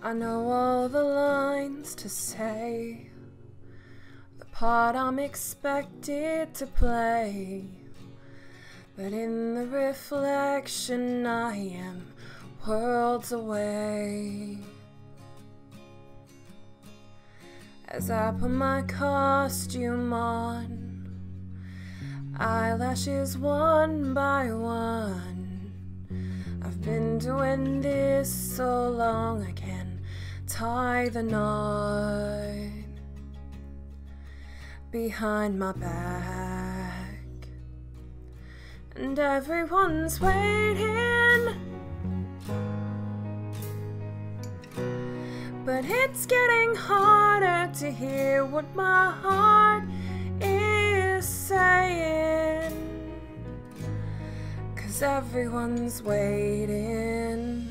I know all the lines to say, the part I'm expected to play, but in the reflection I am worlds away. As I put my costume on, eyelashes one by one, I've been doing this so long I can tie the knot behind my back. And everyone's waiting, but it's getting harder to hear what my heart is saying, 'cause everyone's waiting.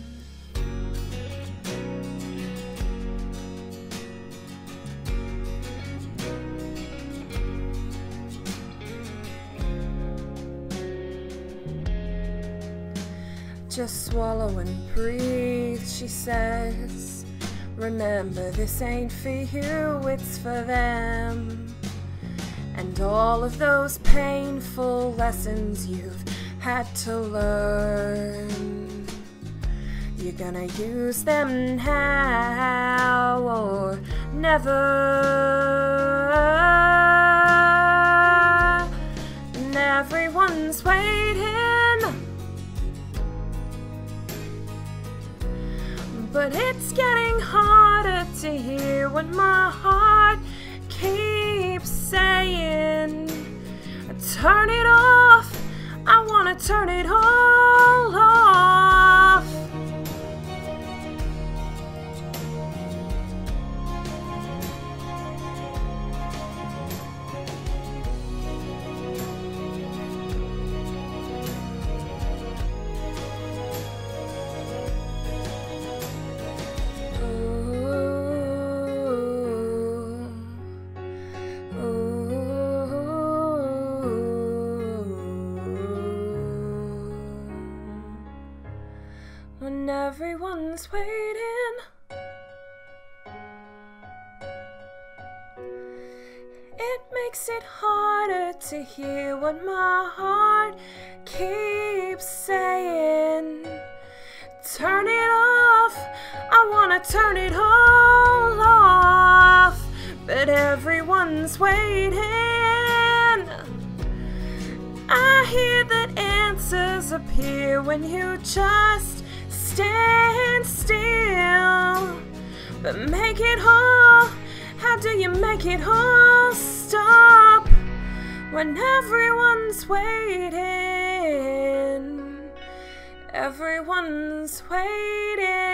Just swallow and breathe, she says. Remember, this ain't for you, it's for them. And all of those painful lessons you've had to learn, you're gonna use them now or never. And everyone's waiting, but it's getting harder to hear what my heart keeps saying. Turn it off, I wanna turn it all off. When everyone's waiting, it makes it harder to hear what my heart keeps saying. Turn it off, I wanna turn it all off. But everyone's waiting. I hear that answers appear when you just stand still, but make it whole. How do you make it whole? Stop when everyone's waiting. Everyone's waiting.